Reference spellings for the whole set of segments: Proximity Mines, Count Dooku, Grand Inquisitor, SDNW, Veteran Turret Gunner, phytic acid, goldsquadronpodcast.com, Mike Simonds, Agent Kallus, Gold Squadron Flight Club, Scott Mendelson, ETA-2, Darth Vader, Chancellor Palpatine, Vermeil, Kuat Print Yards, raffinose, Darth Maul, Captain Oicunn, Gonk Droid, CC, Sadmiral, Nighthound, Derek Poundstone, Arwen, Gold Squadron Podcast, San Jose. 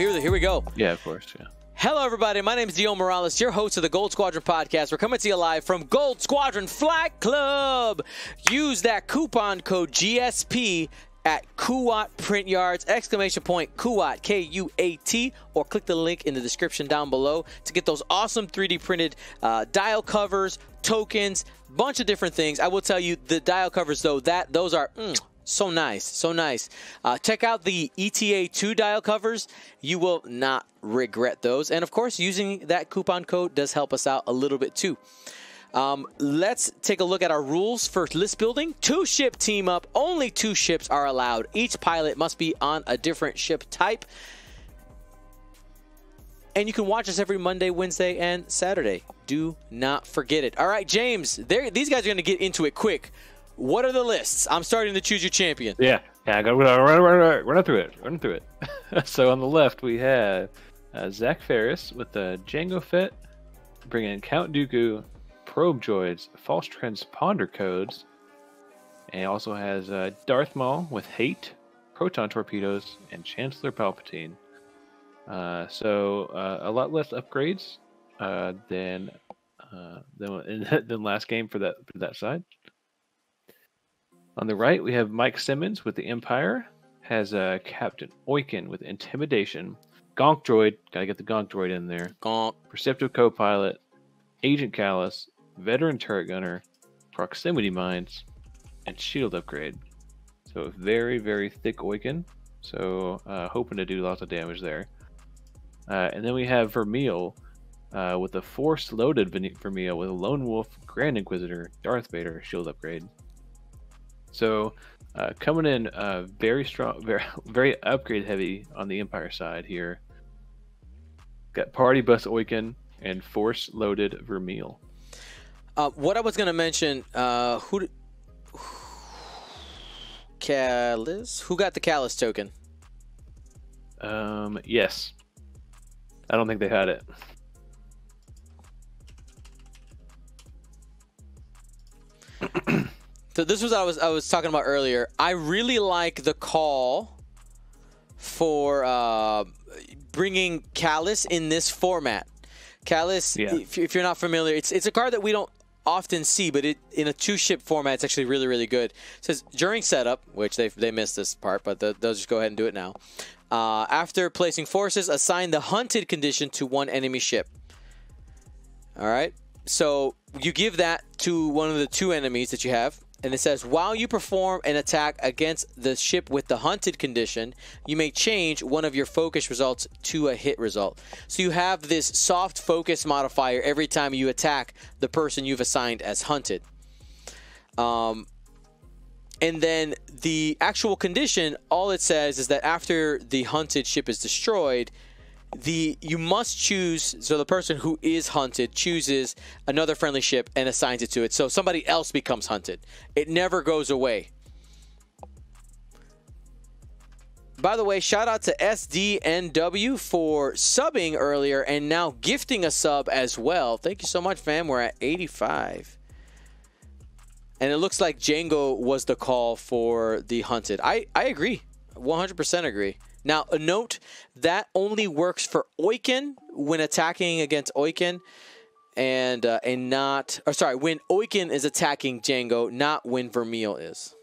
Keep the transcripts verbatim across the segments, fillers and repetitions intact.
here, here we go. Yeah, of course, yeah. Hello, everybody. My name is Dion Morales, your host of the Gold Squadron Podcast. We're coming to you live from Gold Squadron Flight Club. Use that coupon code G S P at Kuat Print Yards, exclamation point Kuat, K U A T, or click the link in the description down below to get those awesome three D printed uh, dial covers, tokens, bunch of different things. I will tell you, the dial covers, though, that those are... Mm, so nice, so nice. Uh, check out the E T A two dial covers. You will not regret those. And of course, using that coupon code does help us out a little bit too. Um, let's take a look at our rules for list building. Two ship team up, only two ships are allowed. Each pilot must be on a different ship type. And you can watch us every Monday, Wednesday, and Saturday. Do not forget it. All right, James, these guys are gonna get into it quick. What are the lists? I'm starting to choose your champion. Yeah, yeah, I gotta run, run, run, run, run through it, run through it. So on the left, we have uh, Zach Pharis with uh, Jango Fett, bringing in Count Dooku, probe droids, false transponder codes, and also has uh, Darth Maul with hate, proton torpedoes, and Chancellor Palpatine. Uh, so uh, a lot less upgrades uh, than uh, than than last game for that for that side. On the right, we have Mike Simonds with the Empire, has uh, Captain Oicunn with Intimidation, Gonk Droid, gotta get the Gonk Droid in there, Gonk. Perceptive Co-Pilot, Agent Kallus, Veteran Turret Gunner, Proximity Mines, and Shield Upgrade. So very, very thick Oicunn, so uh, hoping to do lots of damage there. Uh, and then we have Vermeil uh, with the Force-Loaded Vermeil with a Lone Wolf, Grand Inquisitor, Darth Vader, Shield Upgrade. So uh, coming in uh, very strong, very, very upgrade heavy on the Empire side here. Got Party Bus Oicunn and Force Loaded Vermeil. Uh, what I was going to mention, uh, who, who, Kallus? Who got the Kallus token? Um, yes. I don't think they had it. So this was what I was I was talking about earlier. I really like the call for uh, bringing Kallus in this format. Kallus, yeah. if, if you're not familiar, it's it's a card that we don't often see, but it in a two ship format, it's actually really really good. It says during setup, which they they missed this part, but the, they'll just go ahead and do it now. Uh, after placing forces, assign the hunted condition to one enemy ship. All right, so you give that to one of the two enemies that you have. And it says, while you perform an attack against the ship with the hunted condition, you may change one of your focus results to a hit result. So you have this soft focus modifier every time you attack the person you've assigned as hunted. Um, and then the actual condition, all it says is that after the hunted ship is destroyed, the you must choose, so the person who is hunted chooses another friendly ship and assigns it to it, so somebody else becomes hunted. It never goes away. By the way, shout out to S D N W for subbing earlier and now gifting a sub as well. Thank you so much, fam. We're at eighty-five. And it looks like Jango was the call for the hunted. I, I agree. one hundred percent agree. Now, a note, that only works for Oicunn when attacking against Oicunn, and uh, and not, or sorry, when Oicunn is attacking Jango, not when Vermeil is.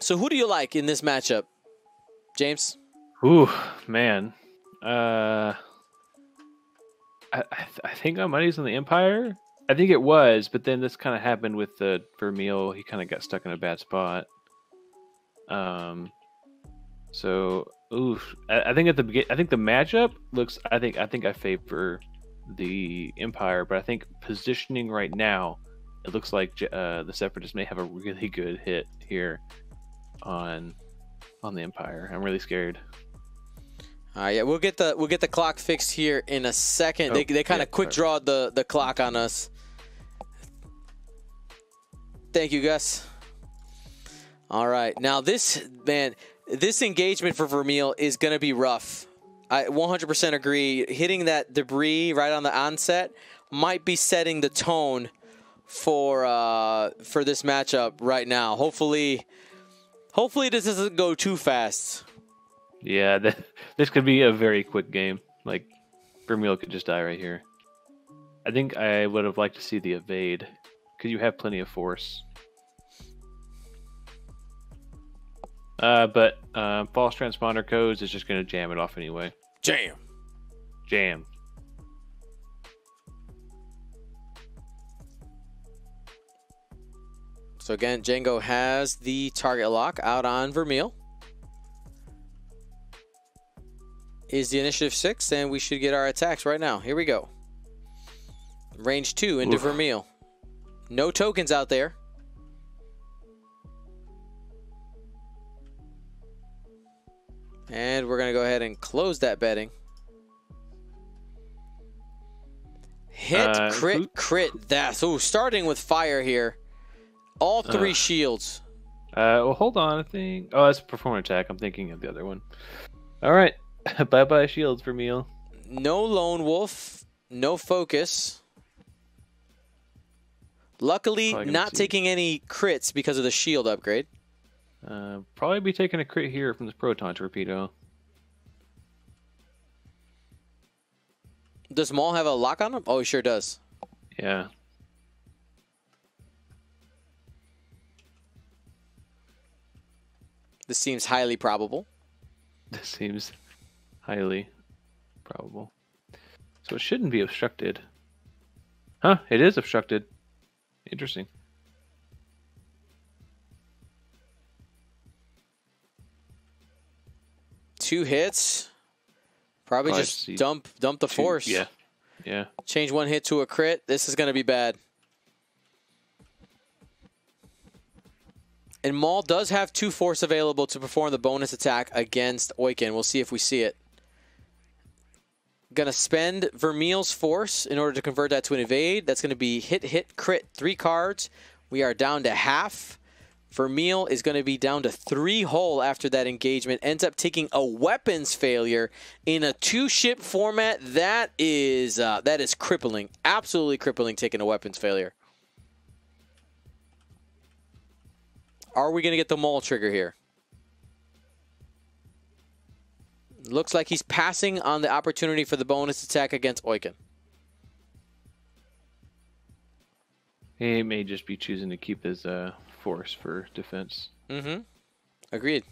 So who do you like in this matchup, James? Ooh, man. Uh, I, I, th I think I might use on the Empire. I think it was, but then this kind of happened with the Vermeil. He kind of got stuck in a bad spot. Um, so, oof, I, I think at the beginning, I think the matchup looks, I think, I think I favor the Empire, but I think positioning right now, it looks like, uh, the Separatists may have a really good hit here on, on the Empire. I'm really scared. All right. Yeah. We'll get the, we'll get the clock fixed here in a second. Oh, they they kind of yeah, quick draw the, the clock on us. Thank you, Gus. All right, now this, man, this engagement for Vermeil is going to be rough. I one hundred percent agree. Hitting that debris right on the onset might be setting the tone for uh, for this matchup right now. Hopefully, hopefully this doesn't go too fast. Yeah, that, this could be a very quick game. Like, Vermeil could just die right here. I think I would have liked to see the evade, because you have plenty of force. Uh, but uh, false transponder codes is just going to jam it off anyway. Jam! Jam. So again, Jango has the target lock out on Vermeil. Is the initiative six, and we should get our attacks right now. Here we go. Range two into Oof. Vermeil. No tokens out there. And we're going to go ahead and close that betting. Hit, uh, crit, who? crit. That's ooh, starting with fire here. All three uh, shields. Uh, well, hold on. I think. Oh, that's a performer attack. I'm thinking of the other one. All right. Bye-bye shields, Vermeil. No lone wolf. No focus. Luckily, not taking any crits because of the shield upgrade. Uh, probably be taking a crit here from this proton torpedo. Does Maul have a lock on him? Oh, he sure does. Yeah. This seems highly probable. This seems highly probable. So it shouldn't be obstructed. Huh, it is obstructed. Interesting. Two hits. Probably, Probably just dump dump the two, force. Yeah. Yeah. Change one hit to a crit. This is going to be bad. And Maul does have two force available to perform the bonus attack against Oicunn. We'll see if we see it. Going to spend Vermeil's force in order to convert that to an evade. That's going to be hit, hit, crit, three cards. We are down to half. Vermeil is going to be down to three hull after that engagement. Ends up taking a weapons failure in a two-ship format. That is, uh, that is crippling. Absolutely crippling taking a weapons failure. Are we going to get the Maul trigger here? Looks like he's passing on the opportunity for the bonus attack against Oicunn. He may just be choosing to keep his uh, force for defense. Mm-hmm. Agreed.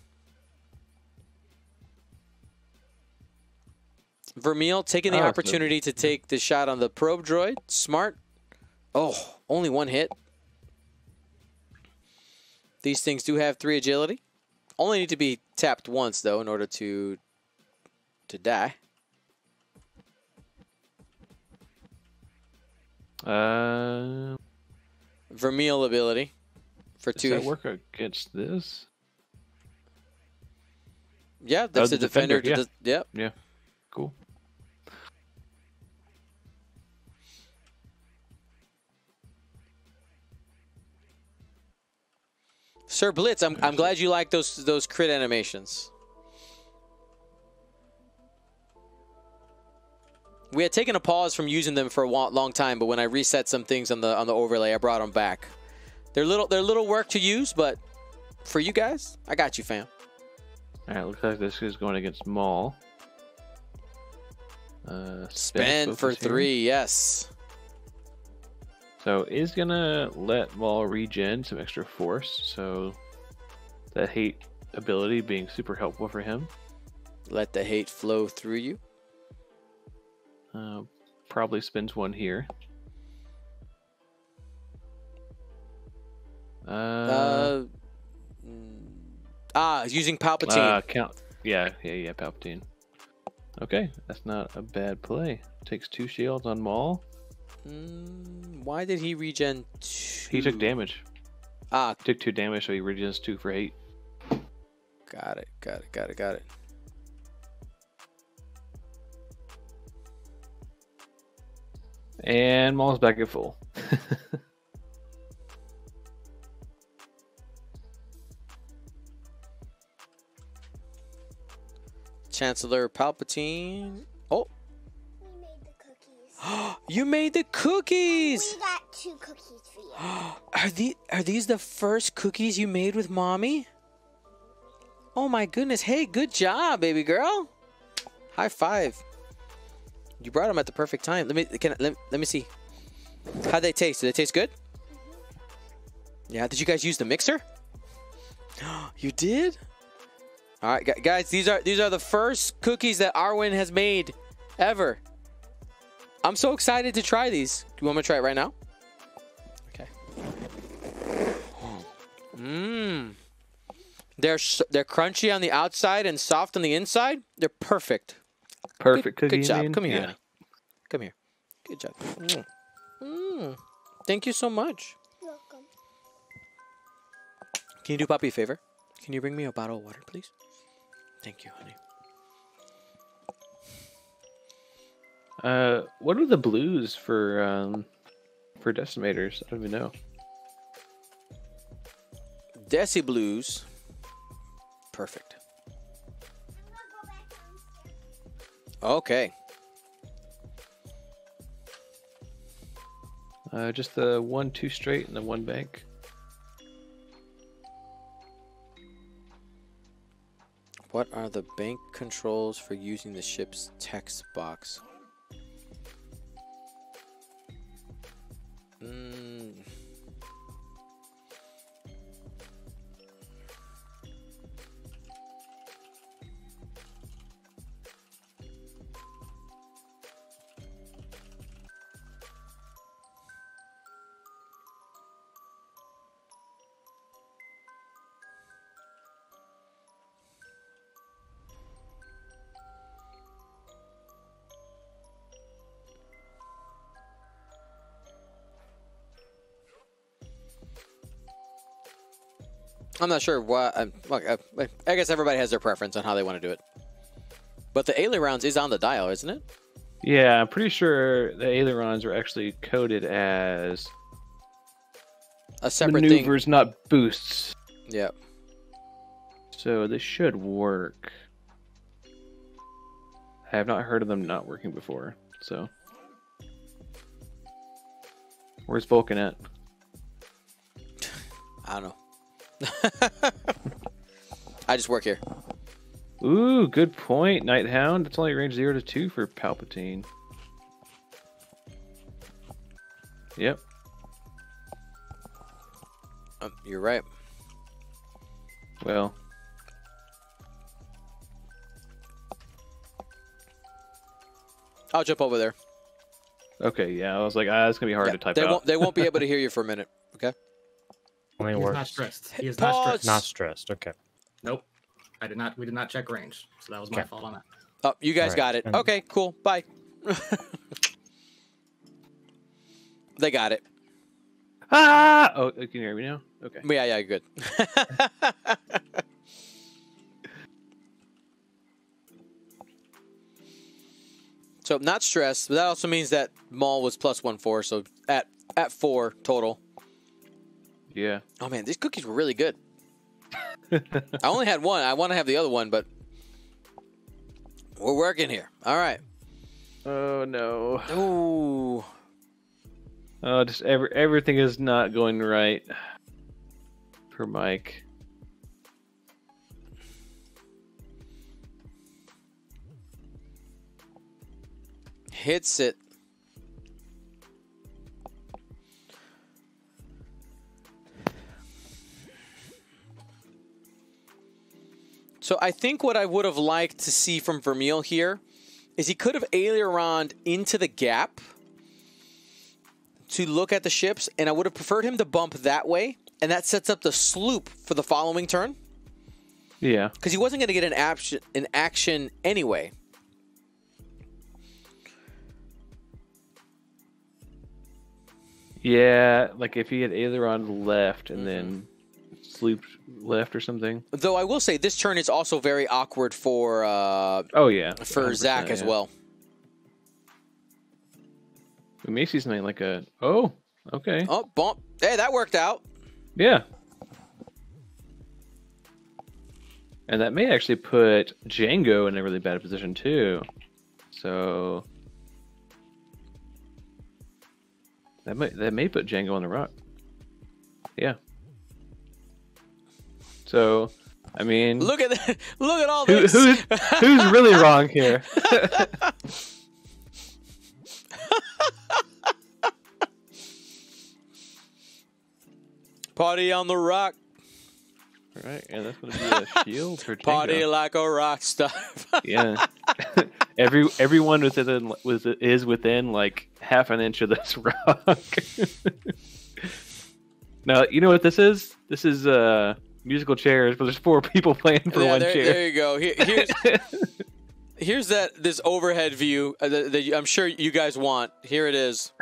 Vermeil taking the oh, opportunity the... to take the shot on the probe droid. Smart. Oh, only one hit. These things do have three agility. Only need to be tapped once, though, in order to to die. Uh, Vermeil ability for two. Does that work against this? Yeah, that's oh, the defender. defender to yeah. The, yeah. Yeah. Cool. Sir Blitz, I'm I'm glad you like those those crit animations. We had taken a pause from using them for a long time, but when I reset some things on the on the overlay, I brought them back. They're little they're little work to use, but for you guys, I got you, fam. All right, looks like this is going against Maul. Uh, Spend for three, yes. So is gonna let Maul regen some extra force, so that hate ability being super helpful for him. Let the hate flow through you. Uh, probably spends one here. Uh, uh ah, using Palpatine. Uh, count. Yeah, yeah, yeah, Palpatine. Okay, that's not a bad play. Takes two shields on Maul. Mm, why did he regen two? He took damage. Ah. He took two damage, so he regens two for eight. Got it, got it, got it, got it. And Maul's back at full. Chancellor Palpatine. Oh. You made the cookies. We got two cookies for you. Are these are these the first cookies you made with mommy? Oh my goodness. Hey, good job, baby girl. High five. You brought them at the perfect time. Let me can I, let, let me see. How'd they taste? Did they taste good? Yeah, did you guys use the mixer? You did? All right, guys, these are these are the first cookies that Arwen has made ever. I'm so excited to try these. You want me to try it right now? Okay. Mmm. They're they're crunchy on the outside and soft on the inside. They're perfect. Perfect good, cookie. Good job. Come here, yeah. Anna. Come here. Good job. Mm. Mm. Thank you so much. You're welcome. Can you do Poppy a favor? Can you bring me a bottle of water, please? Thank you, honey. Uh, what are the blues for um, for decimators? I don't even know. Desi blues. Perfect. Okay. Uh, just the one, two straight, and the one bank. What are the bank controls for using the ship's text box? Mm. I'm not sure why. I'm, look, I, I guess everybody has their preference on how they want to do it. But the ailerons is on the dial, isn't it? Yeah, I'm pretty sure the ailerons are actually coded as a separate maneuvers, thing. Not boosts. Yep. So this should work. I have not heard of them not working before. So, where's Vulcan at? I don't know. I just work here. Ooh, good point, Nighthound. It's only range zero to two for Palpatine. Yep. Um, you're right. Well. I'll jump over there. Okay, yeah. I was like, ah, it's going to be hard yeah, to type they out. Won't, they won't be able to hear you for a minute. Okay? He's not stressed. He is Pause. not stressed. Not stressed. Okay. Nope. I did not. We did not check range, so that was my okay. fault on that. Oh, you guys right. got it. Okay, cool. Bye. They got it. Ah! Oh, can you hear me now? Okay. Yeah, yeah, good. So not stressed, but that also means that Maul was plus one four, so at at four total. Yeah. Oh man, these cookies were really good. I only had one. I want to have the other one, but we're working here. All right. Oh no. Ooh. Oh, just every everything is not going right for Mike. Hits it. So I think what I would have liked to see from Vermeil here is he could have aileroned into the gap to look at the ships, and I would have preferred him to bump that way, and that sets up the sloop for the following turn. Yeah. Because he wasn't going to get an action, an action anyway. Yeah, like if he had aileron left and mm-hmm. then... Looped left or something. Though I will say this turn is also very awkward for uh oh yeah for Zach yeah. as well. We may see something like a oh okay oh bump. Hey, that worked out. Yeah, and that may actually put Jango in a really bad position too. So that might that may put Jango on the rock. Yeah. So I mean, look at the, look at all who, this. Who's, who's really wrong here? Party on the rock. All right, and yeah, that's gonna be a shield for Jango. Party like a rock star. Yeah. Every everyone within was is within like half an inch of this rock. Now you know what this is. This is uh musical chairs, but there's four people playing for yeah, one there, chair. There you go. Here, here's here's that this overhead view that, that I'm sure you guys want. Here it is.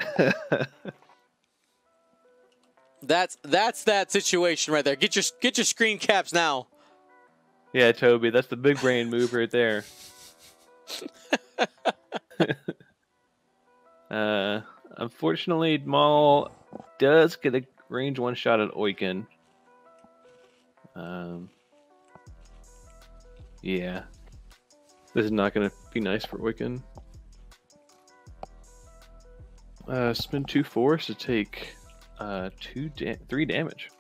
That's that's that situation right there. Get your get your screen caps now. Yeah, Toby, that's the big brain move right there. uh, unfortunately, Maul does get a range one shot at Oicunn. Um, yeah, this is not going to be nice for Oicunn. Uh, spend two force to take. Uh, two, da three damage.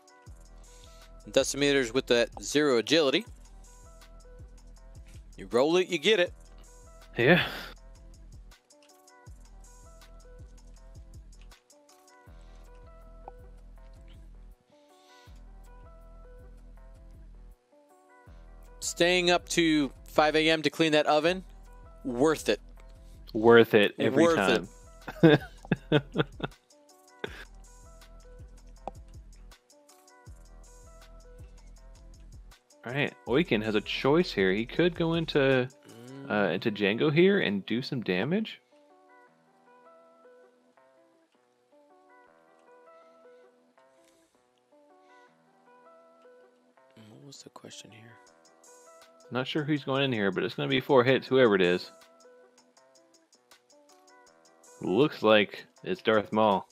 Decimeters with that zero agility. You roll it, you get it. Yeah. Staying up to five A M to clean that oven, worth it. Worth it every worth time. It. All right, Oicunn has a choice here. He could go into uh, into Jango here and do some damage. What was the question here? Not sure who's going in here, but it's going to be four hits, whoever it is. Looks like it's Darth Maul.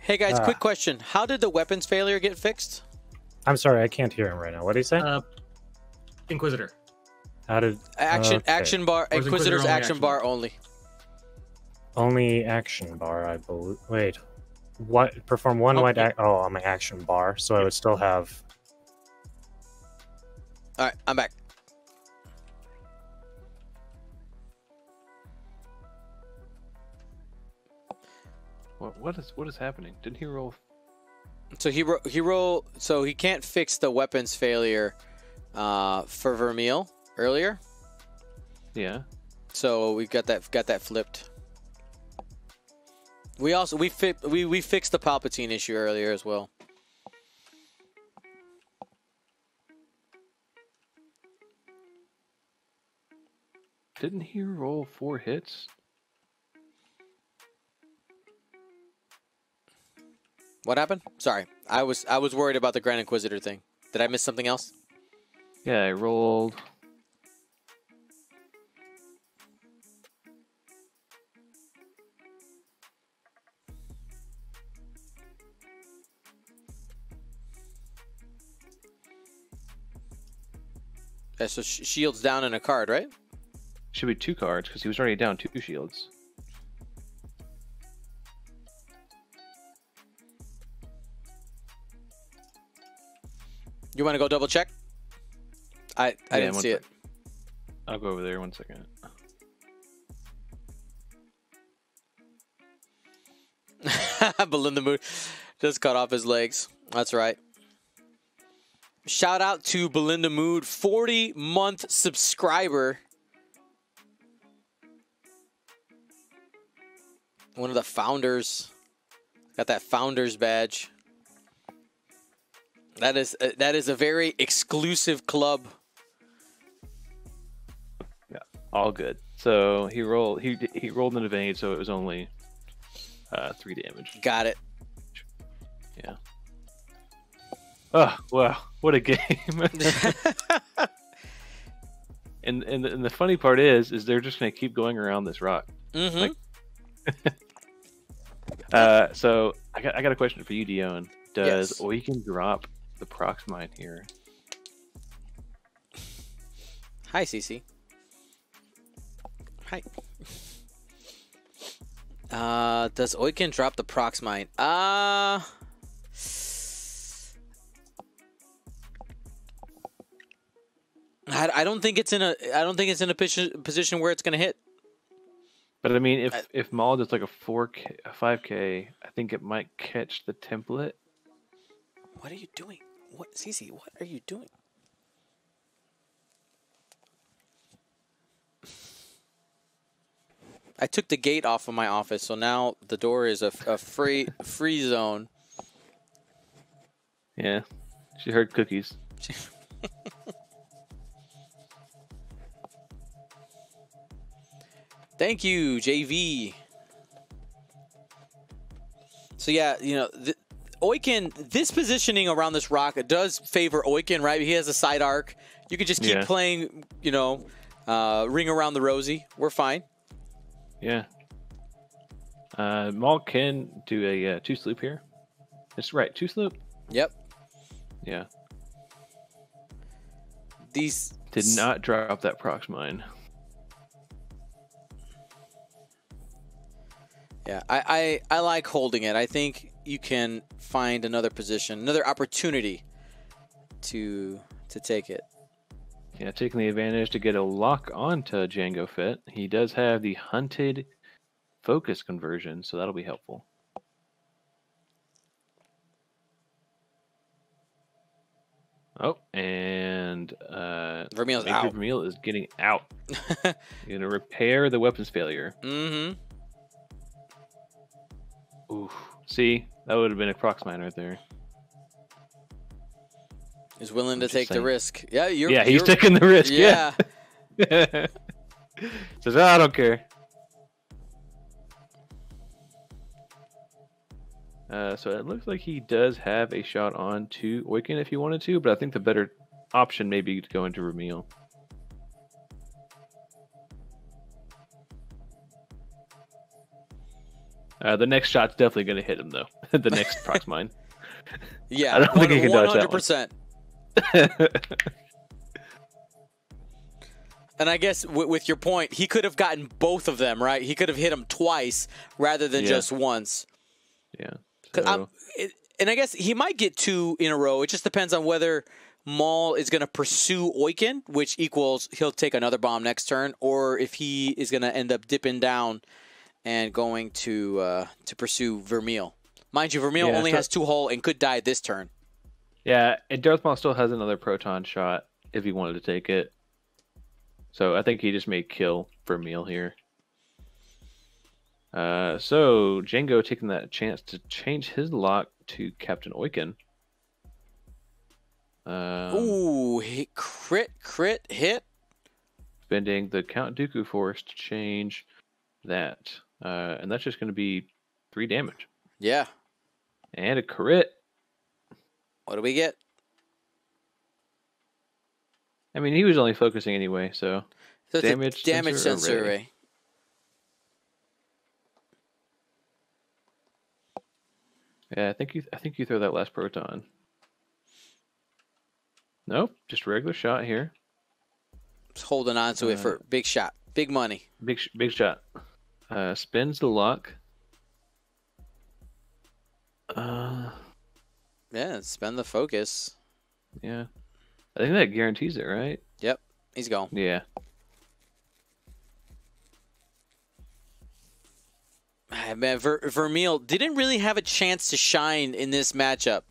Hey guys, uh, quick question. How did the weapons failure get fixed? I'm sorry, I can't hear him right now. What did he say? Uh, Inquisitor. How did action okay. action bar Inquisitor's Inquisitor action, action bar only. Only action bar, I believe. Wait. What perform one oh, wide yeah. oh on my action bar, so yeah. I would still have. Alright, I'm back. What what is what is happening? Didn't he roll? So he ro he roll so he can't fix the weapons failure uh, for Vermeil earlier. Yeah. So we got that got that flipped. We also we fi we we fixed the Palpatine issue earlier as well. Didn't he roll four hits? What happened? Sorry, I was I was worried about the Grand Inquisitor thing. Did I miss something else? Yeah, I rolled. Yeah, so sh shields down in a card, right? Should be two cards because he was already down two shields. You want to go double check? I, I yeah, didn't see sec. it. I'll go over there one second. Belinda Mood just cut off his legs. That's right. Shout out to Belinda Mood, forty month subscriber. One of the founders. Got that founders badge. That is uh, that is a very exclusive club. Yeah, all good. So he rolled he he rolled an evade, so it was only uh, three damage. Got it. Yeah. Oh wow, what a game! and and and the funny part is, is they're just gonna keep going around this rock. Mm-hmm. Like, uh, so I got I got a question for you, Dion. Does yes. Oicunn drop the Prox Mine here? Hi, C C. Hi. Uh, does Oicunn drop the Prox Mine? Uh, I, I don't think it's in a. I don't think it's in a position where it's going to hit. But I mean, if I, if Maul does like a four K, a five K, I think it might catch the template. What are you doing? What, C C? What are you doing? I took the gate off of my office, so now the door is a, a free free zone. Yeah, she heard cookies. Thank you, J V. So yeah, you know, the, Oicunn, this positioning around this rock does favor Oicunn, right? He has a side arc. You could just keep yeah. playing, you know, uh, ring around the rosy. We're fine. Yeah. Uh, Maul can do a uh, two sloop here. That's right, two sloop. Yep. Yeah. These did not drop that Prox mine. Yeah, I, I I like holding it. I think you can find another position, another opportunity to to take it. Yeah, taking the advantage to get a lock onto Jango Fett. He does have the hunted focus conversion, so that'll be helpful. Oh, and uh, Vermeil's out. Vermeil is getting out. You're going to repair the weapons failure. Mm-hmm. Oof. See, that would have been a Prox mine right there. Is willing to take the risk. Yeah, you're. Yeah, he's you're, taking the risk. Yeah. yeah. Says, oh, I don't care. Uh, so it looks like he does have a shot on to Oicunn if he wanted to, but I think the better option may be to go into Vermeil. Uh, the next shot's definitely going to hit him, though. the next Prox mine. Yeah, I don't think he can dodge that one. And I guess w with your point, he could have gotten both of them, right? He could have hit him twice rather than yeah. just once. Yeah. So. I'm, it, and I guess he might get two in a row. It just depends on whether Maul is going to pursue Oicunn, which equals he'll take another bomb next turn, or if he is going to end up dipping down and going to uh, to pursue Vermeil. Mind you, Vermeil yeah, only has two hull and could die this turn. Yeah, and Darth Maul still has another proton shot if he wanted to take it. So I think he just may kill Vermeil here. Uh, so Jango taking that chance to change his lock to Captain Oicunn. Um, Ooh, he crit, crit, hit. Spending the Count Dooku force to change that. Uh, and that's just going to be three damage. Yeah. And a crit. What do we get? I mean, he was only focusing anyway, so... so damage, damage sensor, sensor array. array. Yeah, I think you. I think you throw that last proton. Nope, just regular shot here. Just holding on to uh, it for big shot, big money. Big, sh big shot. Uh, spins the lock. Uh. Yeah, spend the focus. Yeah. I think that guarantees it, right? Yep. He's gone. Yeah. Man, Ver Vermeil didn't really have a chance to shine in this matchup.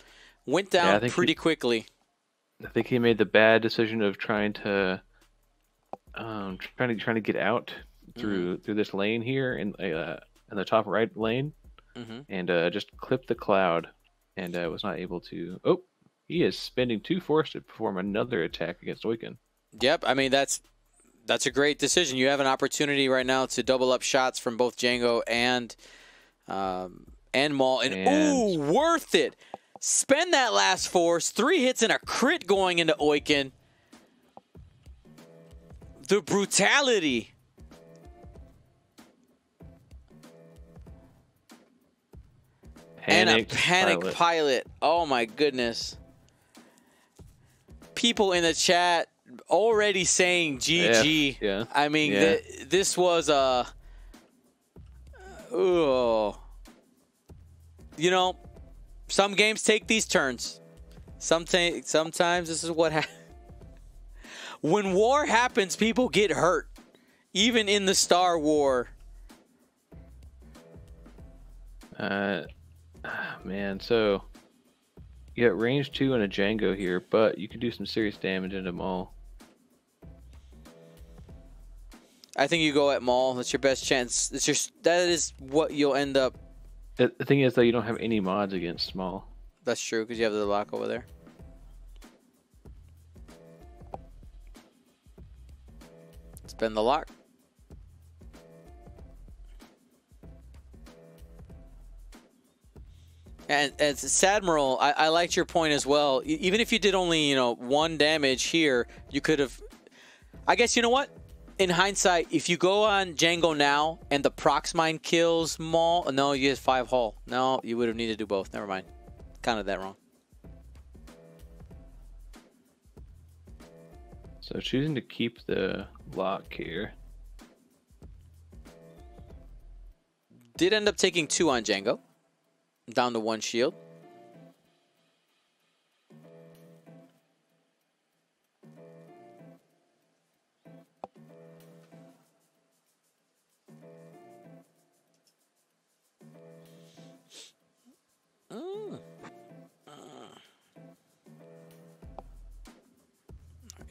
Went down yeah, pretty he, quickly. I think he made the bad decision of trying to um trying to trying to get out through mm-hmm. through this lane here in uh in the top right lane mm-hmm. and uh just clip the cloud. And uh, was not able to... Oh, he is spending two force to perform another attack against Oicunn. Yep, I mean, that's that's a great decision. You have an opportunity right now to double up shots from both Jango and um, and Maul. And, and... ooh, worth it! Spend that last force. Three hits and a crit going into Oicunn. The brutality... Panicked and a panic pilot. pilot. Oh, my goodness. People in the chat already saying G G. Yeah. Yeah. I mean, yeah. th this was a... Ooh. You know, some games take these turns. Sometimes, sometimes this is what happens. when war happens, people get hurt. Even in the Star War. Uh, man, so you got range two and a Jango here, but you can do some serious damage into Maul. I think you go at Maul. That's your best chance. That's your, that is what you'll end up. The thing is, though, you don't have any mods against Maul. That's true, because you have the lock over there. Spend the lock. And as Sadmiral, I, I liked your point as well. Even if you did only, you know, one damage here, you could have... I guess, you know what? In hindsight, if you go on Jango now and the Prox Mine kills Maul... No, you get five hull. No, you would have needed to do both. Never mind. Counted that wrong. So choosing to keep the lock here. Did end up taking two on Jango. Down to one shield. Mm. Uh.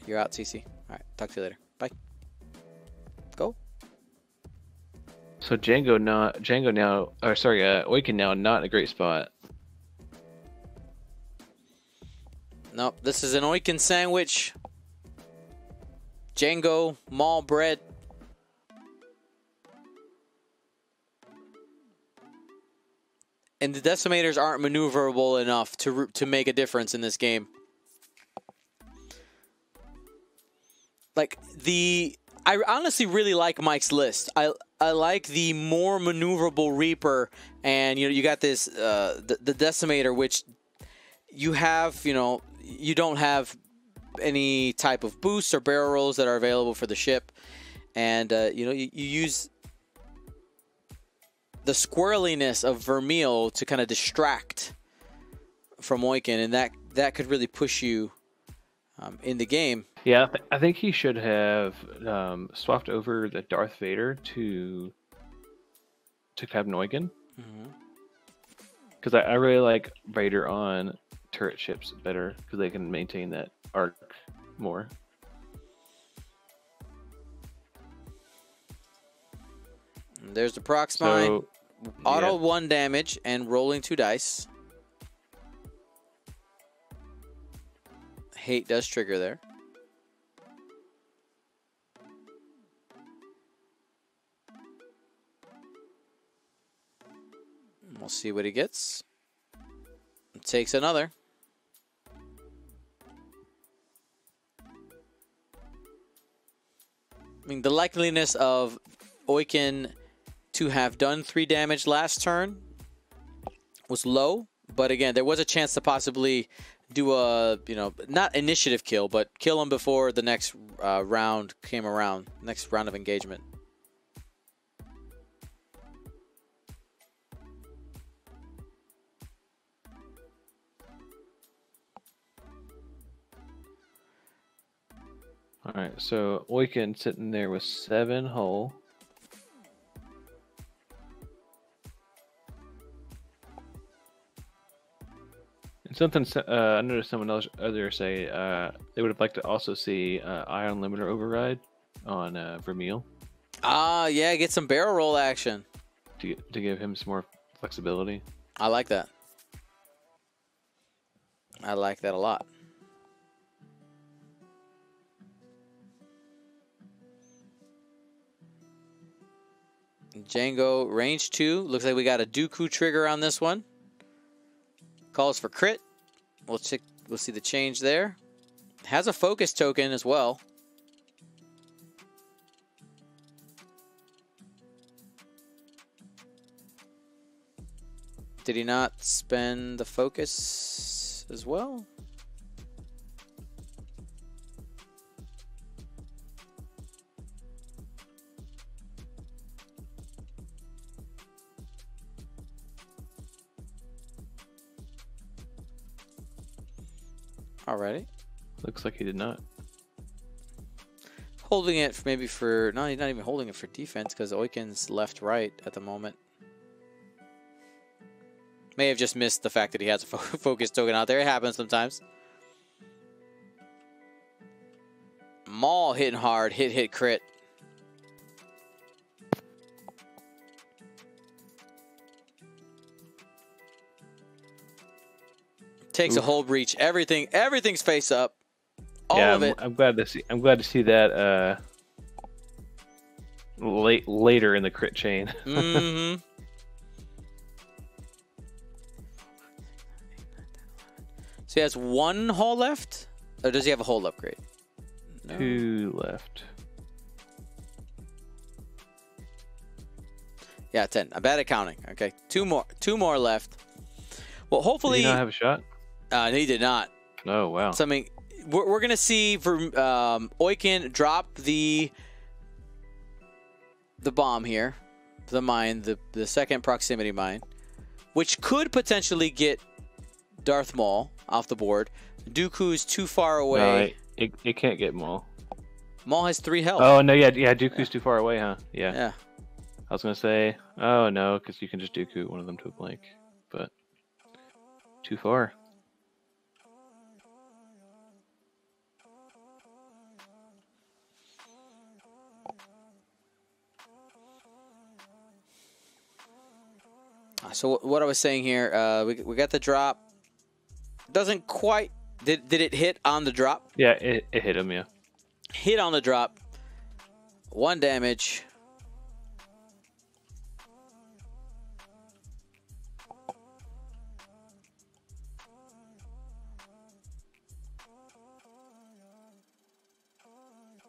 You're out, C C. All right, talk to you later. Bye. Go. So Jango not Jango now, or sorry, uh, Oicunn now, not in a great spot. Nope, this is an Oicunn sandwich. Jango, Maul bread. And the Decimators aren't maneuverable enough to to make a difference in this game. Like the, I honestly really like Mike's list. I. I like the more maneuverable Reaper, and you know you got this uh, the, the Decimator, which you have you know you don't have any type of boosts or barrel rolls that are available for the ship, and uh, you know you, you use the squirreliness of Vermeil to kind of distract from Oicunn, and that that could really push you um, in the game. Yeah, th I think he should have um, swapped over the Darth Vader to to Kav Noygen, because mm-hmm. I, I really like Vader on turret ships better because they can maintain that arc more. And there's the Prox Mine, so, auto yeah. one damage and rolling two dice. Hate does trigger there. We'll see what he gets. Takes another. I mean, the likeliness of Oicunn to have done three damage last turn was low, but again, there was a chance to possibly do a, you know, not initiative kill, but kill him before the next uh, round came around, next round of engagement. All right, so Oicunn sitting there with seven hull. And something uh, I noticed someone else other say uh, they would have liked to also see uh, Ion Limiter Override on uh, Vermeil. Ah, yeah, get some barrel roll action to to give him some more flexibility. I like that. I like that a lot. Jango, range two. Looks like we got a Dooku trigger on this one. Calls for crit. We'll check. We'll see the change there. Has a focus token as well. Did he not spend the focus as well? Alrighty. Looks like he did not. holding it for maybe for, no, he's not even holding it for defense because Oicunn's left right at the moment. May have just missed the fact that he has a fo focus token out there. It happens sometimes. Maul hitting hard. Hit, hit, crit. Takes Oof. a whole breach. Everything, everything's face up. All yeah, of it. I'm, I'm glad to see. I'm glad to see that uh, late later in the crit chain. Mm-hmm. So he has one hull left, or does he have a hull upgrade? No. Two left. Yeah, ten. I'm bad at counting. Okay, two more. Two more left. Well, hopefully. Did he not have a shot? Uh, he did not. Oh wow. Something. We're, we're going to see Ver, um, Oicunn drop the the bomb here, the mine, the, the second proximity mine, which could potentially get Darth Maul off the board. Dooku's too far away. No, it, it can't get Maul. Maul has three health. Oh, no, yeah, yeah, Dooku's yeah. too far away, huh? Yeah. Yeah. I was going to say, oh, no, because you can just Dooku one of them to a blank, but too far. So what I was saying here, uh, we, we got the drop. Doesn't quite... Did, did it hit on the drop? Yeah, it, it hit him, yeah. Hit on the drop. One damage.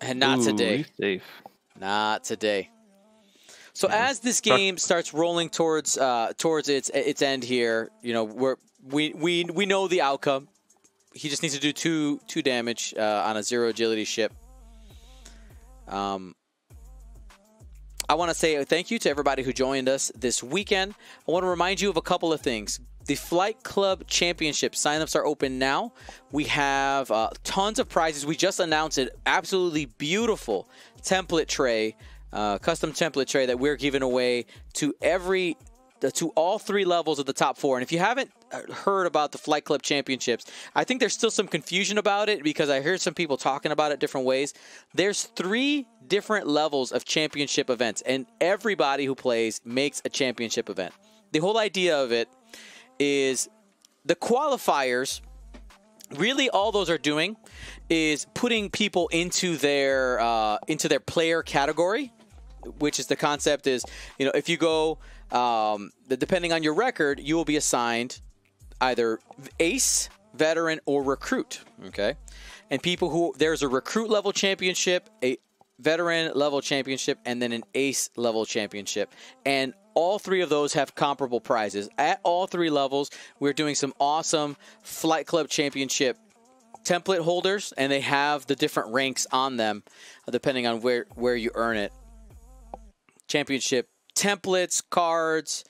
And not Ooh, today. Safe. Not today. So as this game starts rolling towards uh, towards its its end here, you know we're, we we we know the outcome. He just needs to do two two damage uh, on a zero agility ship. Um, I want to say thank you to everybody who joined us this weekend. I want to remind you of a couple of things. The Flight Club Championship signups are open now. We have uh, tons of prizes. We just announced an absolutely beautiful template tray. Uh, custom template tray that we're giving away to every to all three levels of the top four. And if you haven't heard about the Flight Club Championships, I think there's still some confusion about it because I hear some people talking about it different ways. There's three different levels of championship events, and everybody who plays makes a championship event. The whole idea of it is the qualifiers, really all those are doing is putting people into their uh, into their player category, which is the concept is, you know, if you go, um, depending on your record, you will be assigned either ace, veteran, or recruit, okay? And people who, there's a recruit level championship, a veteran level championship, and then an ace level championship. And all three of those have comparable prizes. At all three levels, we're doing some awesome Flight Club Championship template holders, and they have the different ranks on them, depending on where, where you earn it. Championship templates, cards,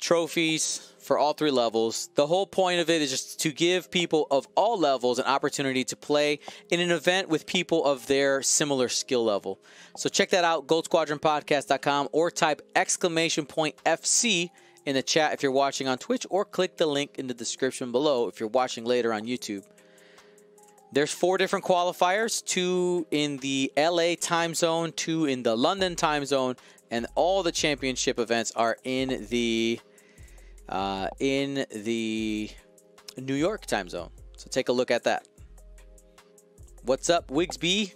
trophies for all three levels. The whole point of it is just to give people of all levels an opportunity to play in an event with people of their similar skill level. So check that out, gold squadron podcast dot com, or type exclamation point F C in the chat if you're watching on Twitch, or click the link in the description below if you're watching later on YouTube. There's four different qualifiers, two in the L A time zone, two in the London time zone, and all the championship events are in the uh, in the New York time zone. So take a look at that. What's up, Wigsby?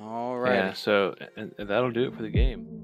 All right. Yeah, so and, and that'll do it for the game.